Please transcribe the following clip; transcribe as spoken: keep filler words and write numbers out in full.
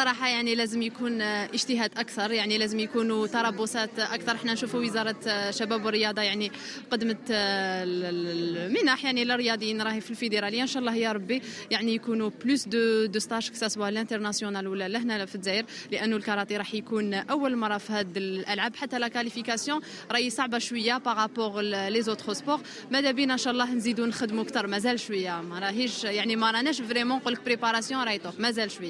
صراحة يعني لازم يكون اجتهاد أكثر، يعني لازم يكونوا تربصات أكثر. حنا نشوفوا وزارة شباب والرياضة يعني قدمت المنح يعني للرياضيين راهي في الفيدرالية، إن شاء الله يا ربي يعني يكونوا بلوس دو دو ستاج كساسوا لانترناسيونال ولا لهنا في الجزائر، لأنه الكاراتي راح يكون أول مرة في هاد الألعاب. حتى لا كاليفيكاسيون راهي صعبة شوية بارابور لي زوتر سبور، ماذا بينا إن شاء الله نزيدوا نخدموا أكثر. مازال شوية، ما راهيش يعني ما راناش فريمون نقول لك بريباراسيون راهي طوح، مازال شوية.